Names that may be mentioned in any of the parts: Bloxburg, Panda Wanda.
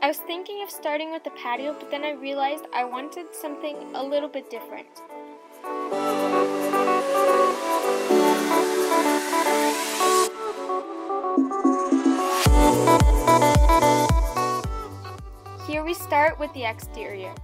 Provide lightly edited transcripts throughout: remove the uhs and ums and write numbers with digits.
I was thinking of starting with the patio, but then I realized I wanted something a little bit different. Here we start with the exterior.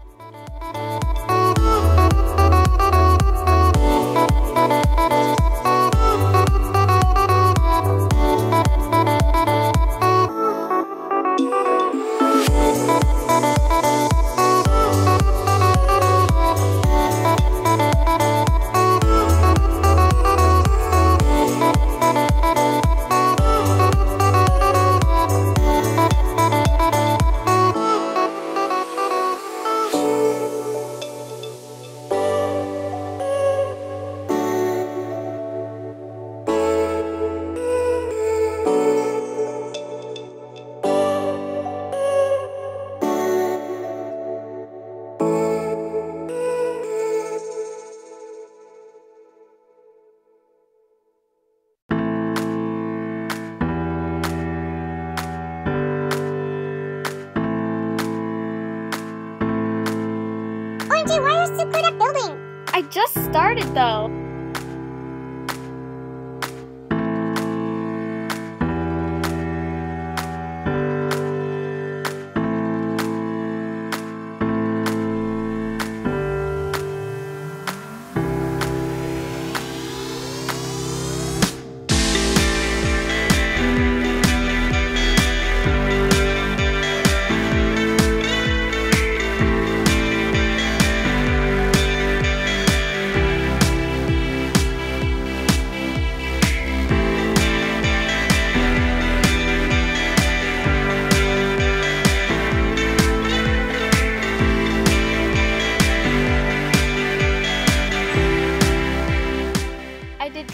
Why are you so good at building? I just started though.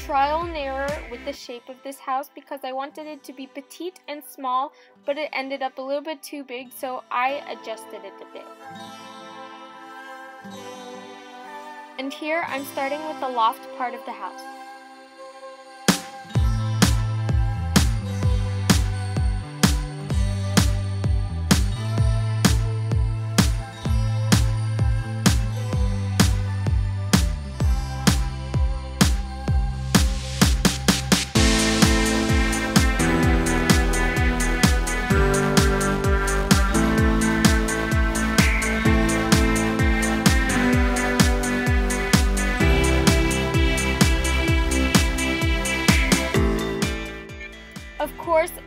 Trial and error with the shape of this house because I wanted it to be petite and small, but it ended up a little bit too big, so I adjusted it a bit. And here I'm starting with the loft part of the house.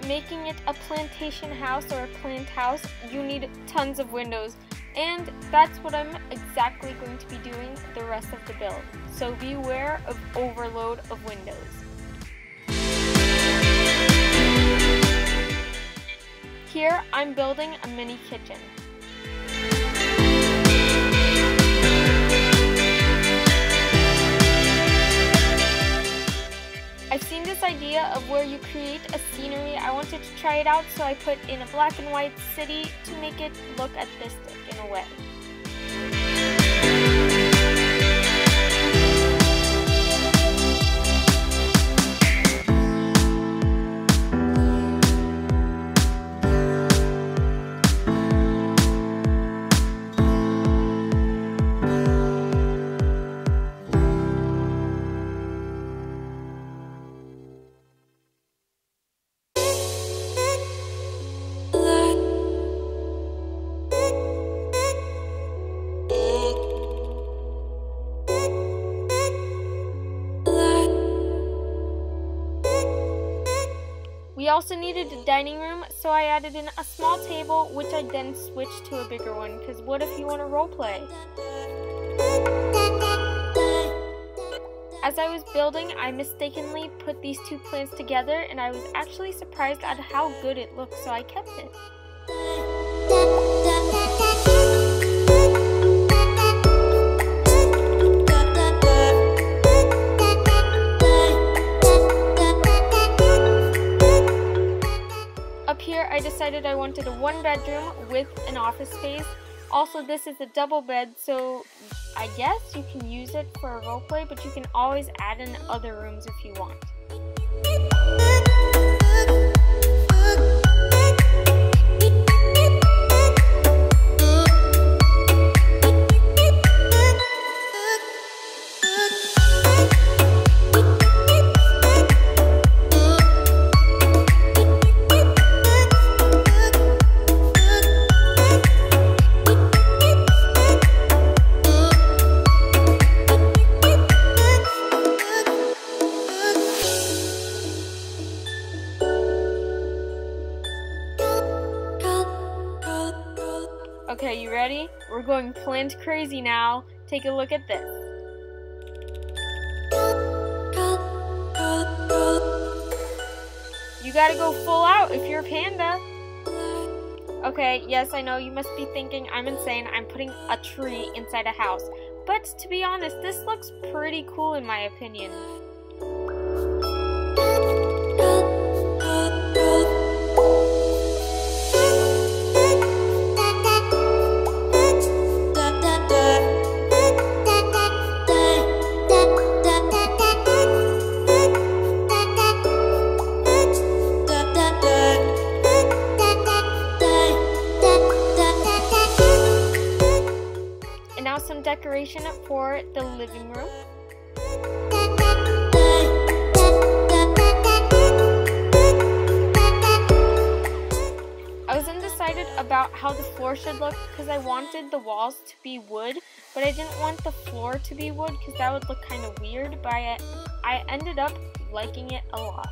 Making it a plantation house or a plant house, you need tons of windows And that's what I'm exactly going to be doing the rest of the build. So beware of overload of windows. Here I'm building a mini kitchen. I've seen this idea of where you create a scenery. I wanted to try it out, so I put in a black and white city to make it look artistic in a way. We also needed a dining room, so I added in a small table, which I then switched to a bigger one, because what if you want to roleplay? As I was building, I mistakenly put these two plans together, and I was actually surprised at how good it looked, so I kept it. I decided I wanted a one-bedroom with an office space. Also, this is a double bed, so I guess you can use it for a roleplay, but you can always add in other rooms if you want. Okay, you ready? We're going plant crazy now. Take a look at this. You gotta go full out if you're a panda. Okay, yes, I know you must be thinking I'm insane. I'm putting a tree inside a house. But to be honest, this looks pretty cool in my opinion. Some decoration for the living room. I was undecided about how the floor should look because I wanted the walls to be wood, but I didn't want the floor to be wood because that would look kind of weird, but I ended up liking it a lot.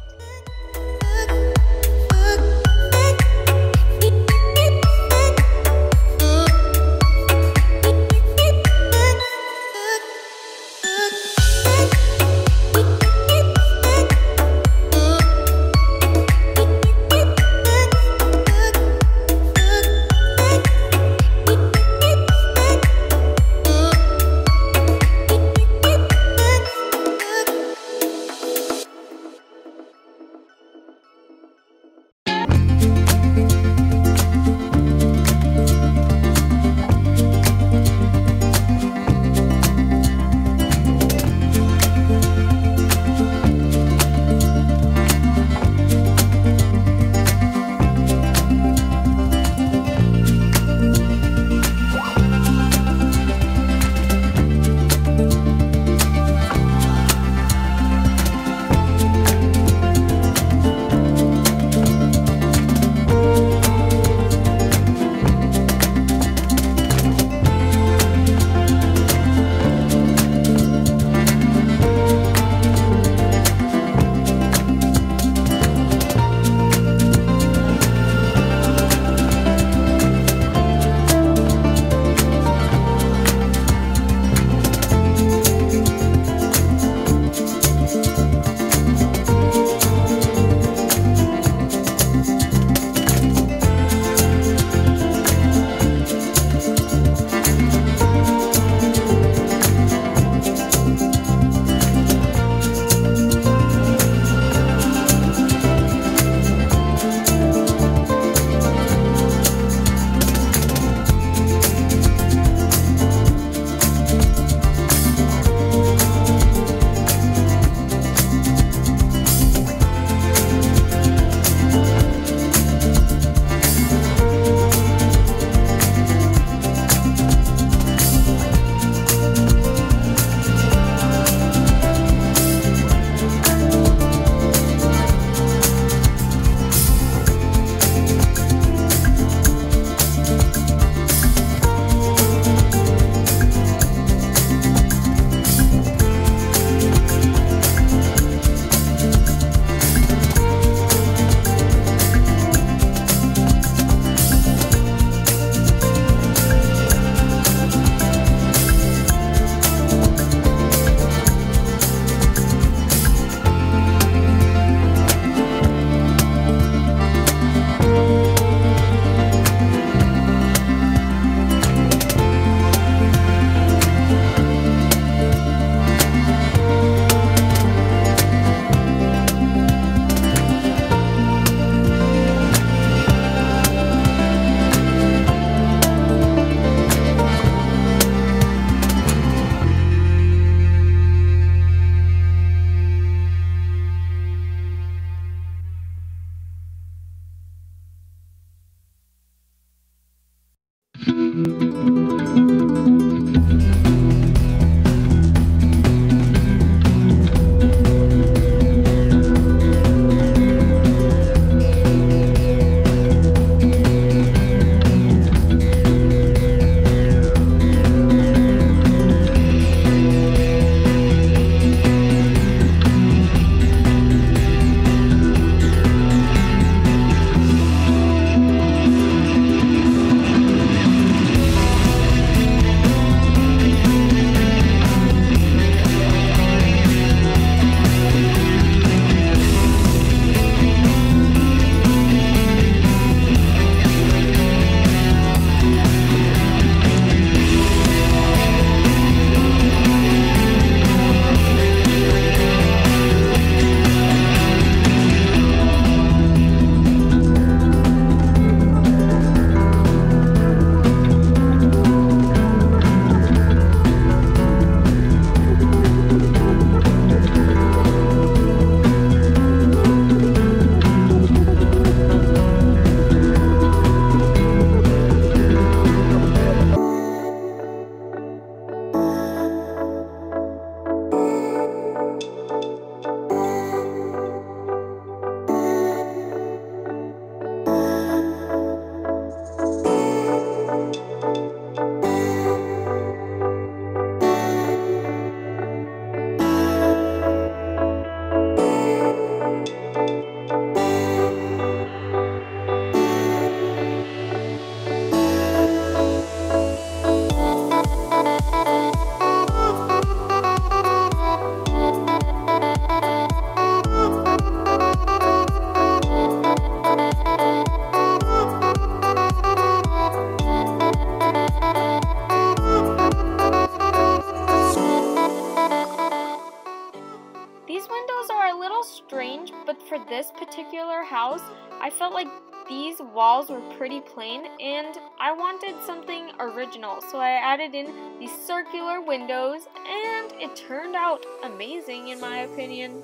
but for this particular house, I felt like these walls were pretty plain and I wanted something original, so I added in these circular windows and it turned out amazing in my opinion.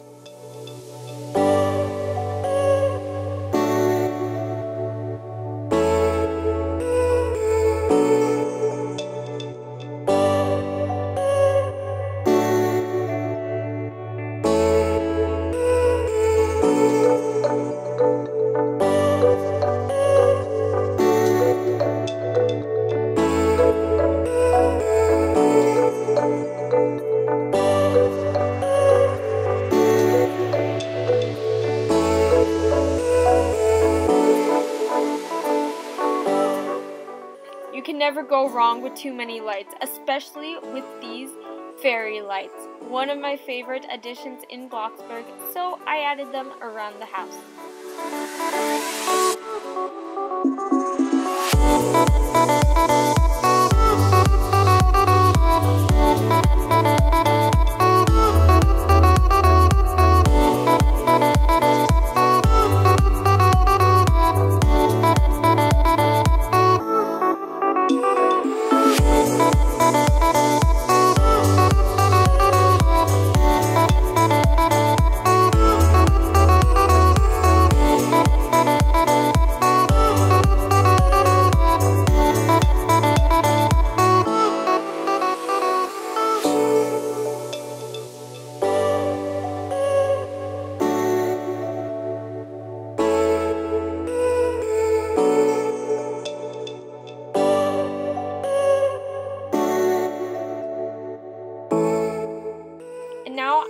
Never go wrong with too many lights, especially with these fairy lights. One of my favorite additions in Bloxburg, so I added them around the house.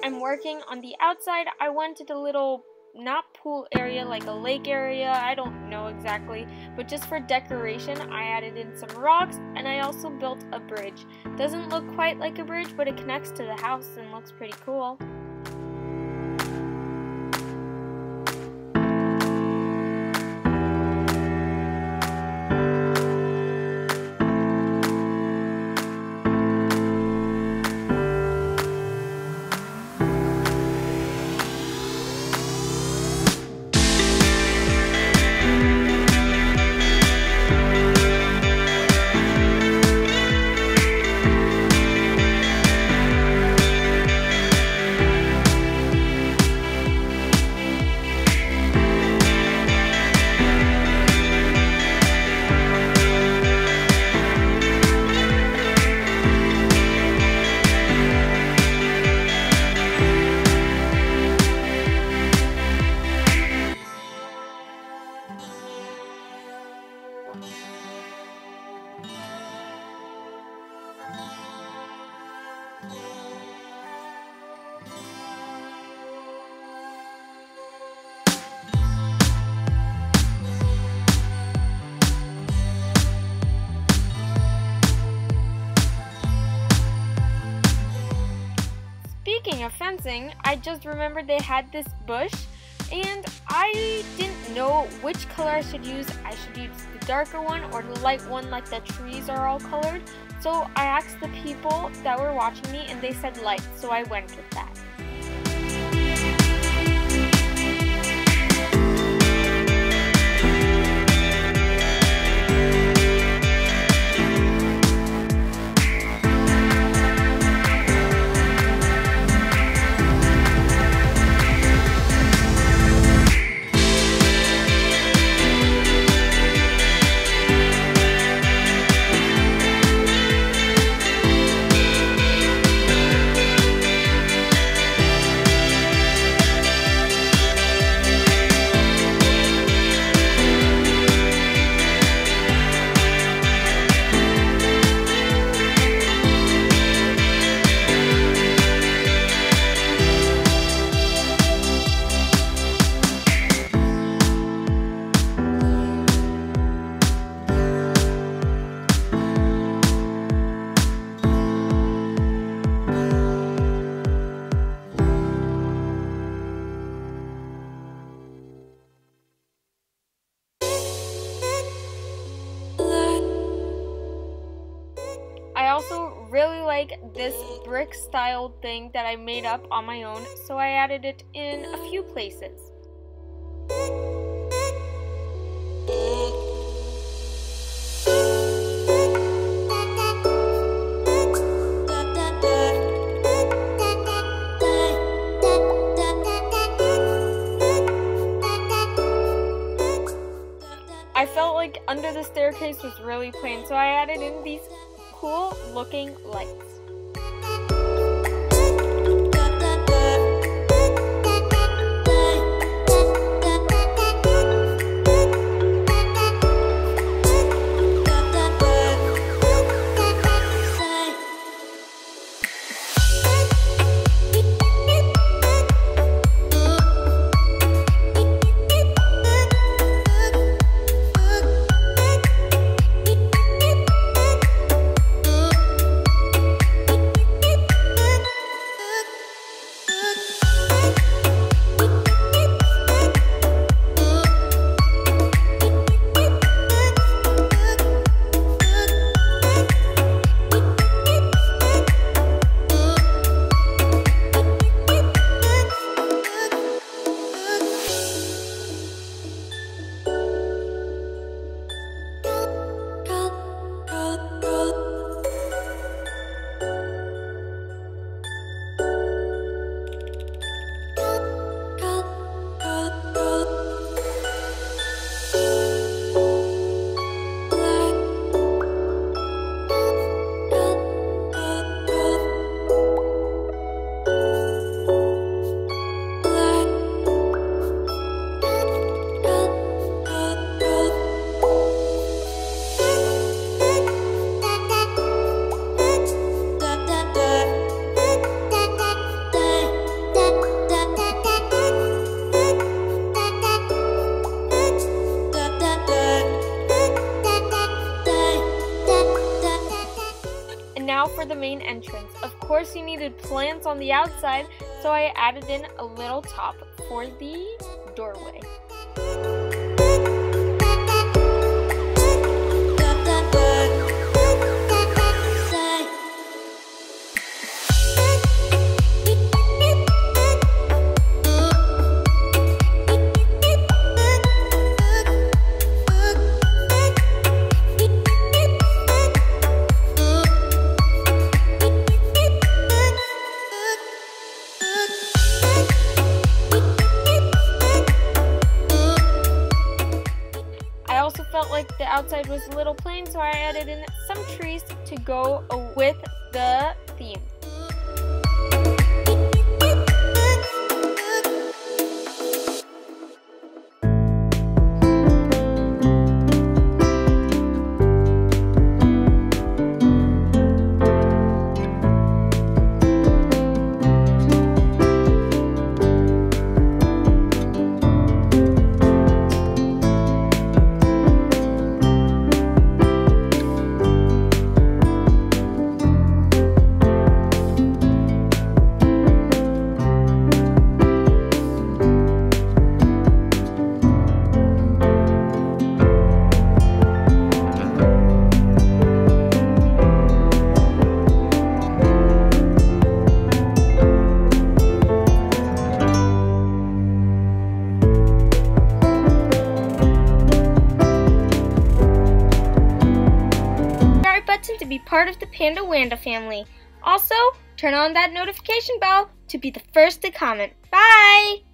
I'm working on the outside. I wanted a little, not pool area, like a lake area, I don't know exactly, but just for decoration I added in some rocks, and I also built a bridge. Doesn't look quite like a bridge, but it connects to the house and looks pretty cool. Speaking of fencing, I just remembered they had this bush and I didn't know which color I should use. I should use the darker one or the light one, like the trees are all colored. So I asked the people that were watching me and they said light, so I went with that. I also really like this brick style thing that I made up on my own, so I added it in a few places. I felt like under the staircase was really plain, so I added in these cool looking lights. For the main entrance. Of course you needed plants on the outside, so I added in a little top for the doorway. Like the outside was a little plain, so I added in some trees to go with the theme. To be part of the Panda Wanda family. Also, turn on that notification bell to be the first to comment. Bye!